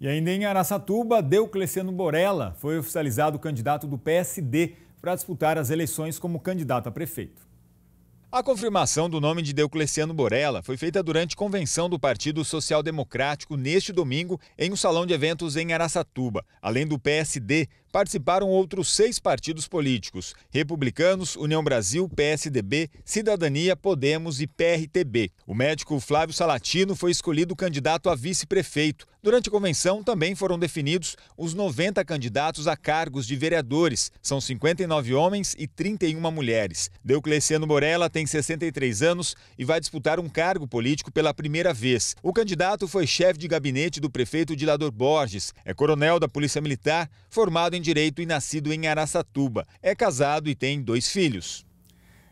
E ainda em Araçatuba, Deocleciano Borella foi oficializado candidato do PSD para disputar as eleições como candidato a prefeito. A confirmação do nome de Deocleciano Borella foi feita durante convenção do Partido Social Democrático neste domingo em um salão de eventos em Araçatuba. Além do PSD, participaram outros 6 partidos políticos: Republicanos, União Brasil, PSDB, Cidadania, Podemos e PRTB. O médico Flávio Salatino foi escolhido candidato a vice-prefeito. Durante a convenção também foram definidos os 90 candidatos a cargos de vereadores. São 59 homens e 31 mulheres. Deocleciano Borella tem 63 anos e vai disputar um cargo político pela primeira vez. O candidato foi chefe de gabinete do prefeito Dilador Borges, é coronel da Polícia Militar, formado em Direito e nascido em Araçatuba. É casado e tem 2 filhos.